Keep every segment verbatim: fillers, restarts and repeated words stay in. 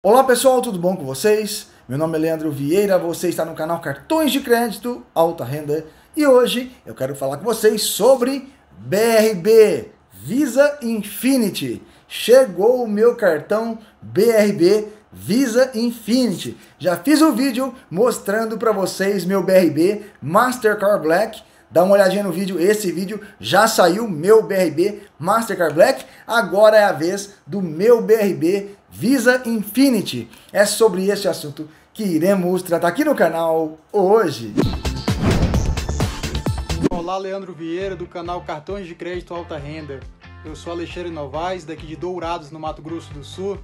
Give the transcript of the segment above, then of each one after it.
Olá pessoal, tudo bom com vocês? Meu nome é Leandro Vieira, você está no canal Cartões de Crédito Alta Renda e hoje eu quero falar com vocês sobre B R B Visa Infinite. Chegou o meu cartão B R B Visa Infinite. Já fiz um vídeo mostrando para vocês meu B R B Mastercard Black. Dá uma olhadinha no vídeo, esse vídeo já saiu, meu B R B Mastercard Black, agora é a vez do meu B R B Visa Infinite. É sobre esse assunto que iremos tratar aqui no canal hoje. Olá, Leandro Vieira, do canal Cartões de Crédito Alta Renda. Eu sou Alexandre Novaes, daqui de Dourados, no Mato Grosso do Sul.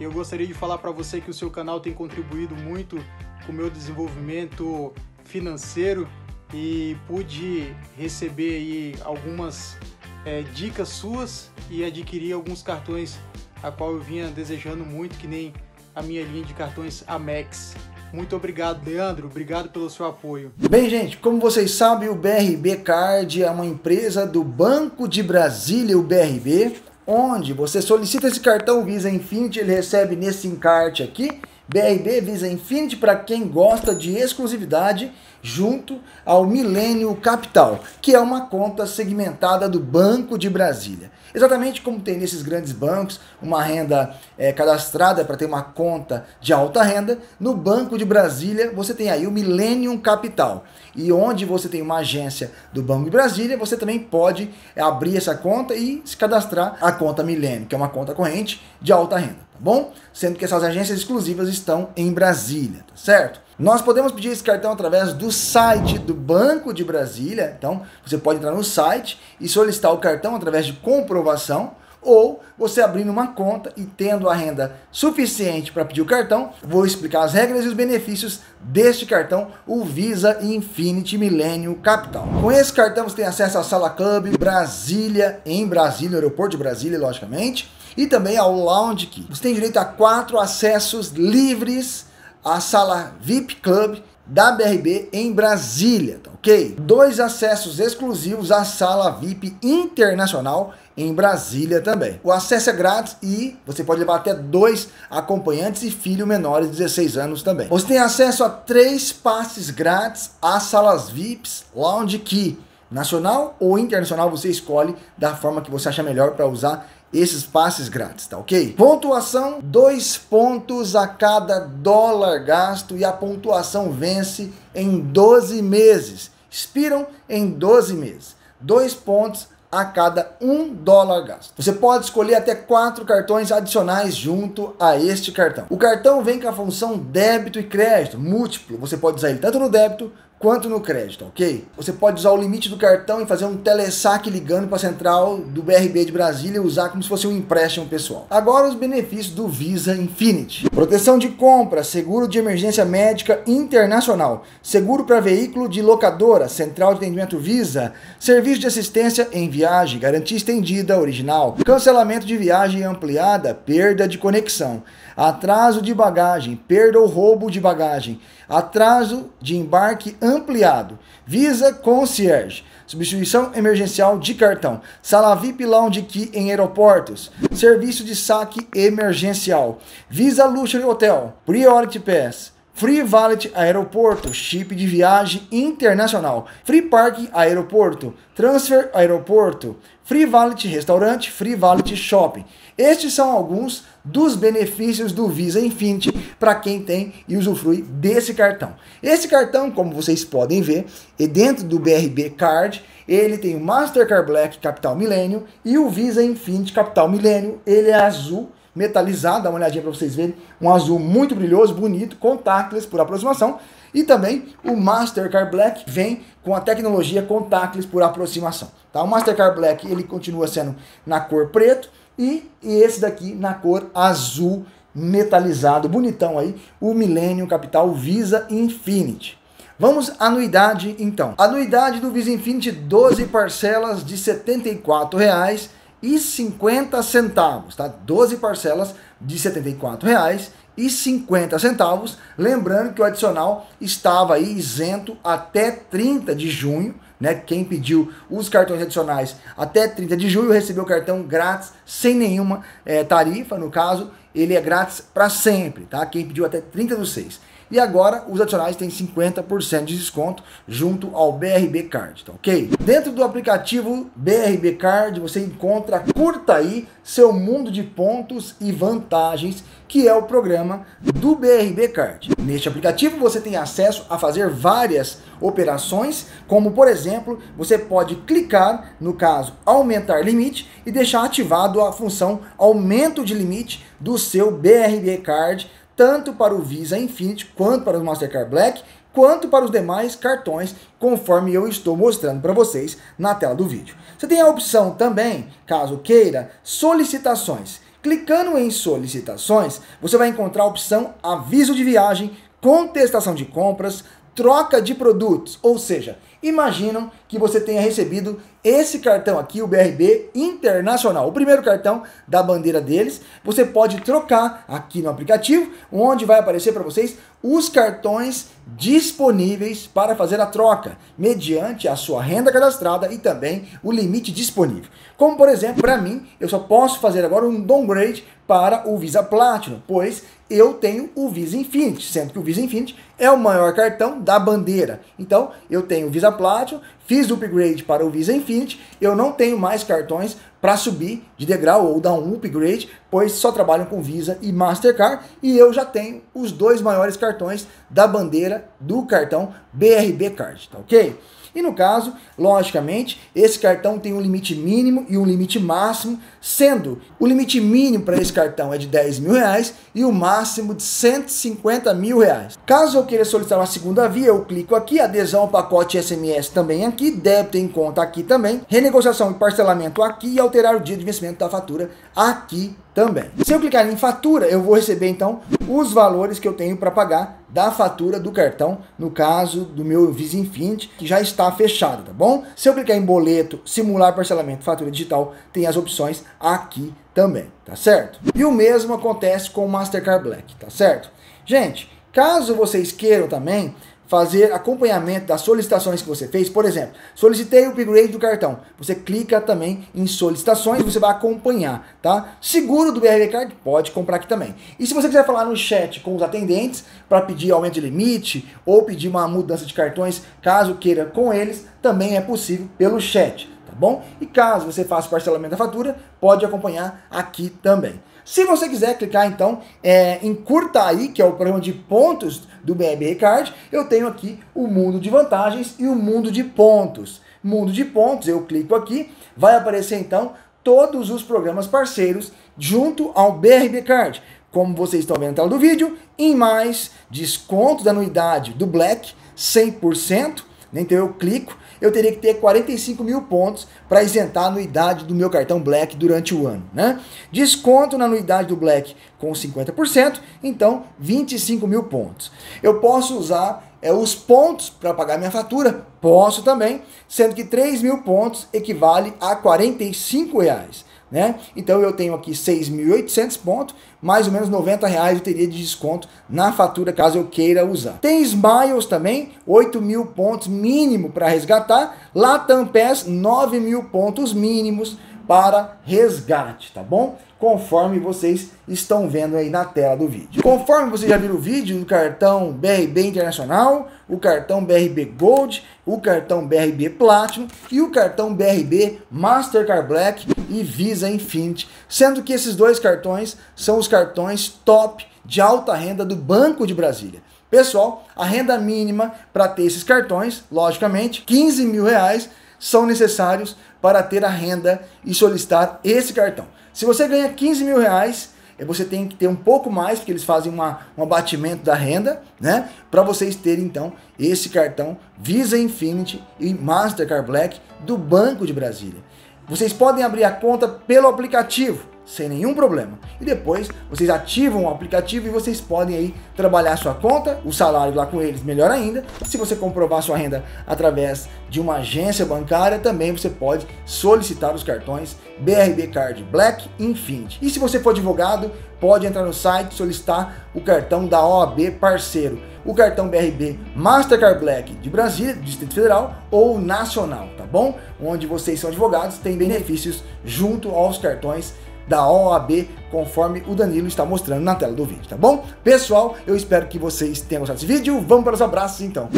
Eu gostaria de falar para você que o seu canal tem contribuído muito com o meu desenvolvimento financeiro, e pude receber aí algumas é, dicas suas e adquirir alguns cartões a qual eu vinha desejando muito, que nem a minha linha de cartões Amex. Muito obrigado, Leandro, obrigado pelo seu apoio. Bem, gente, como vocês sabem, o B R B Card é uma empresa do Banco de Brasília, o B R B, onde você solicita esse cartão Visa Infinite, ele recebe nesse encarte aqui, B R B Visa Infinite, para quem gosta de exclusividade, junto ao Millennium Capital, que é uma conta segmentada do Banco de Brasília. Exatamente como tem nesses grandes bancos, uma renda é, cadastrada para ter uma conta de alta renda, no Banco de Brasília você tem aí o Millennium Capital. E onde você tem uma agência do Banco de Brasília, você também pode abrir essa conta e se cadastrar a conta Millennium, que é uma conta corrente de alta renda. Tá bom? Sendo que essas agências exclusivas estão em Brasília, tá certo? Nós podemos pedir esse cartão através do site do Banco de Brasília, então você pode entrar no site e solicitar o cartão através de comprovação, ou você abrindo uma conta e tendo a renda suficiente para pedir o cartão. Vou explicar as regras e os benefícios deste cartão, o Visa Infinite Millennium Capital. Com esse cartão você tem acesso à Sala Club Brasília, em Brasília, no aeroporto de Brasília, logicamente, e também ao Lounge Key. Você tem direito a quatro acessos livres à Sala V I P Club da B R B em Brasília, tá ok? Dois acessos exclusivos à Sala V I P Internacional em Brasília também. O acesso é grátis e você pode levar até dois acompanhantes e filho menores de dezesseis anos também. Você tem acesso a três passes grátis às Salas V I Ps Lounge Key, nacional ou internacional, você escolhe da forma que você acha melhor para usar esses passes grátis, tá ok? Pontuação, dois pontos a cada dólar gasto e a pontuação vence em doze meses. Expiram em doze meses. Dois pontos a cada um dólar gasto. Você pode escolher até quatro cartões adicionais junto a este cartão. O cartão vem com a função débito e crédito múltiplo. Você pode usar ele tanto no débito quanto no crédito, ok? Você pode usar o limite do cartão e fazer um telesaque ligando para a central do B R B de Brasília e usar como se fosse um empréstimo pessoal. Agora os benefícios do Visa Infinite. Proteção de compra, seguro de emergência médica internacional, seguro para veículo de locadora, central de atendimento Visa, serviço de assistência em viagem, garantia estendida original, cancelamento de viagem ampliada, perda de conexão, atraso de bagagem, perda ou roubo de bagagem, atraso de embarque ampliado, Visa Concierge, substituição emergencial de cartão, Sala V I P Lounge Key em aeroportos, serviço de saque emergencial, Visa Luxury Hotel, Priority Pass, Free Valet Aeroporto, chip de viagem internacional, Free Parking Aeroporto, Transfer Aeroporto, Free Valet Restaurante, Free Valet Shopping. Estes são alguns dos benefícios do Visa Infinite para quem tem e usufrui desse cartão. Esse cartão, como vocês podem ver, é dentro do B R B Card, ele tem o Mastercard Black Capital Millennium e o Visa Infinite Capital Millennium, ele é azul, metalizado, dá uma olhadinha para vocês verem, um azul muito brilhoso, bonito, contactless por aproximação, e também o Mastercard Black vem com a tecnologia contactless por aproximação, tá? O Mastercard Black, ele continua sendo na cor preto, e esse daqui na cor azul metalizado, bonitão aí, o Millennium Capital Visa Infinite. Vamos à anuidade então. Anuidade do Visa Infinite, doze parcelas de setenta e quatro reais. setenta e quatro reais e cinquenta centavos, tá? doze parcelas de setenta e quatro reais e cinquenta centavos. Lembrando que o adicional estava aí isento até trinta de junho, né? Quem pediu os cartões adicionais até trinta de junho recebeu o cartão grátis, sem nenhuma é, tarifa. No caso, ele é grátis para sempre, tá? Quem pediu até trinta do seis. E agora os adicionais têm cinquenta por cento de desconto junto ao B R B Card, tá ok? Dentro do aplicativo B R B Card você encontra, curta aí, seu mundo de pontos e vantagens, que é o programa do B R B Card. Neste aplicativo você tem acesso a fazer várias operações, como por exemplo, você pode clicar, no caso, aumentar limite e deixar ativado a função aumento de limite do seu B R B Card, tanto para o Visa Infinite, quanto para o Mastercard Black, quanto para os demais cartões, conforme eu estou mostrando para vocês na tela do vídeo. Você tem a opção também, caso queira, solicitações. Clicando em solicitações, você vai encontrar a opção aviso de viagem, contestação de compras, troca de produtos, ou seja, imaginam que você tenha recebido esse cartão aqui, o B R B Internacional, o primeiro cartão da bandeira deles. Você pode trocar aqui no aplicativo, onde vai aparecer para vocês os cartões disponíveis para fazer a troca, mediante a sua renda cadastrada e também o limite disponível. Como por exemplo, para mim, eu só posso fazer agora um downgrade para o Visa Platinum, pois eu tenho o Visa Infinite, sendo que o Visa Infinite é o maior cartão da bandeira. Então, eu tenho o Visa Platinum, fiz o upgrade para o Visa Infinite, eu não tenho mais cartões para subir de degrau ou dar um upgrade, pois só trabalham com Visa e Mastercard, e eu já tenho os dois maiores cartões da bandeira do cartão B R B Card, tá ok? E no caso, logicamente, esse cartão tem um limite mínimo e um limite máximo, sendo o limite mínimo para esse cartão é de dez mil reais e o máximo de cento e cinquenta mil reais. Caso eu queira solicitar uma segunda via, eu clico aqui, adesão ao pacote S M S também aqui, débito em conta aqui também, renegociação e parcelamento aqui e alterar o dia de vencimento da fatura aqui também. Se eu clicar em fatura, eu vou receber então os valores que eu tenho para pagar da fatura do cartão, no caso do meu Visa Infinite, que já está fechado, tá bom? Se eu clicar em boleto, simular parcelamento, fatura digital, tem as opções aqui também, tá certo? E o mesmo acontece com o Mastercard Black, tá certo? Gente, caso vocês queiram também fazer acompanhamento das solicitações que você fez, por exemplo, solicitei o upgrade do cartão, você clica também em solicitações, você vai acompanhar, tá? Seguro do B R B Card, pode comprar aqui também. E se você quiser falar no chat com os atendentes, para pedir aumento de limite, ou pedir uma mudança de cartões, caso queira com eles, também é possível pelo chat, tá bom? E caso você faça parcelamento da fatura, pode acompanhar aqui também. Se você quiser clicar então é, em curta aí, que é o programa de pontos do B R B Card, eu tenho aqui o mundo de vantagens e o mundo de pontos. Mundo de pontos, eu clico aqui, vai aparecer então todos os programas parceiros junto ao B R B Card. Como vocês estão vendo na tela do vídeo, em mais, desconto da anuidade do Black, cem por cento. Então eu clico, eu teria que ter quarenta e cinco mil pontos para isentar a anuidade do meu cartão Black durante o ano, né? Desconto na anuidade do Black com cinquenta por cento, então vinte e cinco mil pontos. Eu posso usar é, os pontos para pagar minha fatura? Posso também, sendo que três mil pontos equivale a quarenta e cinco reais. Né? Então eu tenho aqui seis mil e oitocentos pontos, mais ou menos noventa reais eu teria de desconto na fatura caso eu queira usar. Tem Smiles também, oito mil pontos mínimo para resgatar, Latam Pass, nove mil pontos mínimos para resgate, tá bom? Conforme vocês estão vendo aí na tela do vídeo. Conforme vocês já viram o vídeo do cartão B R B Internacional, o cartão B R B Gold, o cartão B R B Platinum e o cartão B R B Mastercard Black e Visa Infinite, sendo que esses dois cartões são os cartões top de alta renda do Banco de Brasília. Pessoal, a renda mínima para ter esses cartões, logicamente, quinze mil reais, são necessários para ter a renda e solicitar esse cartão. Se você ganha quinze mil reais, você tem que ter um pouco mais, porque eles fazem uma, um abatimento da renda, né? Para vocês terem, então, esse cartão Visa Infinite e Mastercard Black do Banco de Brasília. Vocês podem abrir a conta pelo aplicativo, sem nenhum problema. E depois vocês ativam o aplicativo e vocês podem aí trabalhar sua conta, o salário lá com eles, melhor ainda. Se você comprovar sua renda através de uma agência bancária, também você pode solicitar os cartões B R B Card Black Infinite. E se você for advogado, pode entrar no site e solicitar o cartão da O A B parceiro, o cartão B R B Mastercard Black de Brasília, Distrito Federal ou Nacional, tá bom? Onde vocês são advogados, tem benefícios junto aos cartões da O A B, conforme o Danilo está mostrando na tela do vídeo, tá bom? Pessoal, eu espero que vocês tenham gostado desse vídeo, vamos para os abraços então.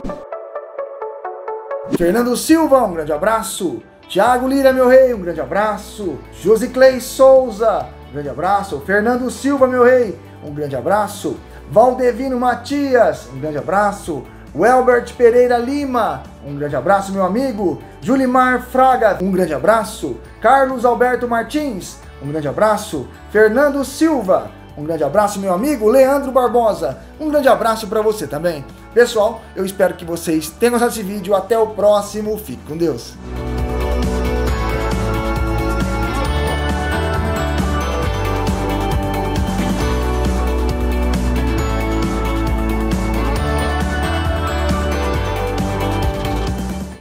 Fernando Silva, um grande abraço. Thiago Lira, meu rei, um grande abraço. Josiclei Souza, um grande abraço. Fernando Silva, meu rei, um grande abraço. Valdevino Matias, um grande abraço. Welbert Pereira Lima, um grande abraço, meu amigo. Julimar Fraga, um grande abraço. Carlos Alberto Martins, um grande abraço. Fernando Silva, um grande abraço, meu amigo. Leandro Barbosa, um grande abraço para você também. Pessoal, eu espero que vocês tenham gostado desse vídeo. Até o próximo. Fique com Deus.